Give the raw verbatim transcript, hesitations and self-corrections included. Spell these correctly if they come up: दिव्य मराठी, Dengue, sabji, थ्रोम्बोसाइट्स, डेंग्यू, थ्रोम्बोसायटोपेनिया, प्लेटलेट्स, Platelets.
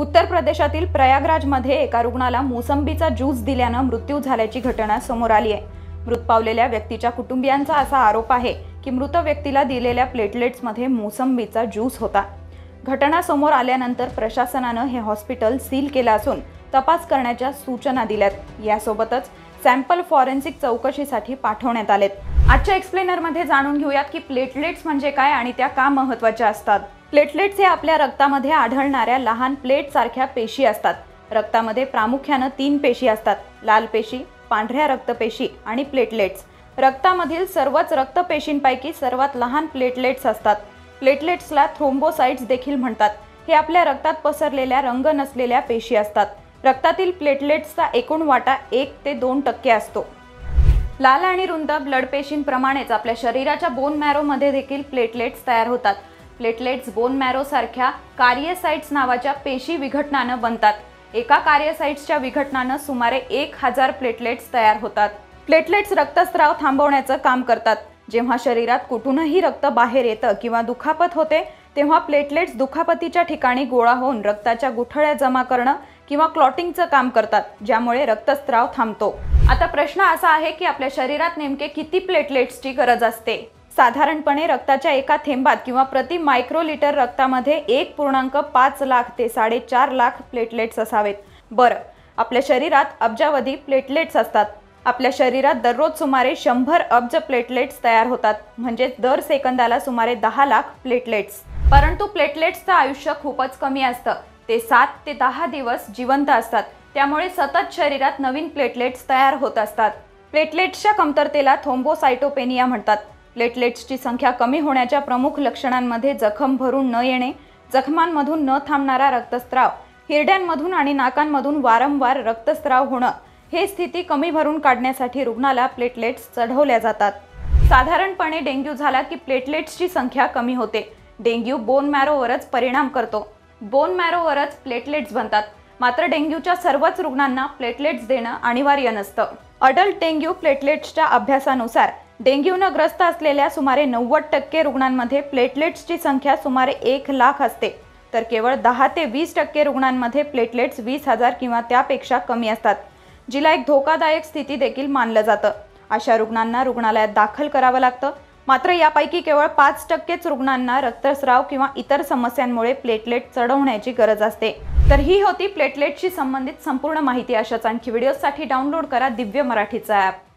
उत्तर प्रदेशातील प्रयागराजमध्ये एका रुग्णाला मोसंबीचा ज्यूस दिल्याने मृत्यू झाल्याची घटना समोर आली आहे। मृत पावलेल्या व्यक्तीच्या कुटुंबियांचा असा आरोप आहे की मृत व्यक्तीला दिलेल्या प्लेटलेट्समध्ये मोसंबीचा ज्यूस होता। घटना समोर आल्यानंतर प्रशासनाने हे हॉस्पिटल सील केले असून तपास करण्याच्या सूचना दिल्यात। यासोबतच सॅम्पल फॉरेन्सिक चौकशीसाठी पाठवण्यात आलेत। आजच्या एक्सप्लेनर मध्ये जाणून घेऊयात की प्लेटलेट्स म्हणजे काय आणि त्या का महत्त्वाच्या असतात। प्लेटलेट्स हे आपल्या रक्तामध्ये आढळणाऱ्या लहान प्लेट सारख्या पेशी असतात। रक्तामध्ये प्रामुख्याने तीन पेशी असतात, लाल पेशी, पांढऱ्या रक्तपेशी आणि प्लेटलेट्स। रक्तामधील सर्वच रक्तपेशींपैकी सर्वात लहान प्लेटलेट्स असतात। प्लेटलेट्सला थ्रोम्बोसाइट्स देखील म्हणतात। हे आपल्या रक्तात पसरलेल्या रंग नसलेल्या पेशी असतात। रक्तातील प्लेटलेट्सचा एकूण वाटा एक ते दोन टक्के असतो। लाल आणि रुंद ब्लड पेशींप्रमाणेच आपल्या शरीराच्या बोन मॅरोमध्ये देखील प्लेटलेट्स तयार होतात। प्लेटलेट्स बोन मॅरो सारख्या कार्योसाइट्स नावाच्या पेशी विघटनाने बनतात। एका कार्योसाइट्सच्या विघटनाने सुमारे एक हजार प्लेटलेट्स तयार होतात। प्लेटलेट्स रक्तस्राव थांबवण्याचे काम करतात। जेव्हा शरीरात कुठूनही रक्त बाहेर येतं किंवा दुखापत होते तेव्हा प्लेटलेट्स दुखापतीच्या ठिकाणी गोळा होऊन रक्ताच्या गुठळ्या जमा करणं किंवा क्लॉटिंगचं काम करतात, ज्यामुळे रक्तस्राव थांबतो। आता प्रश्न असा आहे की आपल्या शरीरात नेमके किती प्लेटलेट्सची गरज असते। साधारणपणे रक्ताच्या एका थेंबात किंवा प्रति मायक्रोलिटर रक्तामध्ये एक पूर्णांक पाच लाख ते साडेचार लाख प्लेटलेट्स असावेत। बरं, आपल्या शरीरात अब्जावधी प्लेटलेट्स असतात। आपल्या शरीरात दररोज सुमारे शंभर अब्ज प्लेटलेट्स तयार होतात, म्हणजे दर सेकंदाला सुमारे दहा लाख प्लेटलेट्स। परंतु प्लेटलेट्सचं आयुष्य खूपच कमी असतं, ते सात ते दहा दिवस जिवंत असतात। त्यामुळे सतत शरीरात नवीन प्लेटलेट्स तयार होत असतात। प्लेटलेट्सच्या कमतरतेला थ्रोम्बोसायटोपेनिया म्हणतात। प्लेटलेट्सची संख्या कमी होण्याच्या प्रमुख लक्षणांमध्ये जखम भरून न येणे, जखमांमधून न थांबणारा रक्तस्राव, हिरड्यांमधून आणि नाकांमधून वारंवार रक्तस्राव होणं। हे स्थिती कमी भरून काढण्यासाठी रुग्णाला प्लेटलेट्स चढवल्या जातात। साधारणपणे डेंग्यू झाला की प्लेटलेट्सची संख्या कमी होते। डेंग्यू बोन मॅरोवरच परिणाम करतो, बोन मॅरोवरच प्लेटलेट्स बनतात। मात्र डेंग्यूच्या सर्वच रुग्णांना प्लेटलेट्स देणं अनिवार्य नसतं। अडल्ट डेंग्यू प्लेटलेट्सच्या अभ्यासानुसार डेंग्यूने ग्रस्त असलेल्या सुमारे नव्वद टक्के रुग्णांमध्ये प्लेटलेट्सची संख्या सुमारे एक लाख असते, तर केवळ दहा ते वीस टक्के रुग्णांमध्ये प्लेटलेट्स वीस हजार किंवा त्यापेक्षा कमी असतात, जिला एक धोकादायक स्थिती देखील मानलं जातं। अशा रुग्णांना रुग्णालयात दाखल करावं लागतं। मात्र यापैकी केवळ पाच टक्केच रुग्णांना रक्तस्राव किंवा इतर समस्यांमुळे प्लेटलेट चढवण्याची गरज असते। तर ही होती प्लेटलेटशी संबंधित संपूर्ण माहिती। अशाच आणखी व्हिडिओसाठी डाउनलोड करा दिव्य मराठीचा ॲप।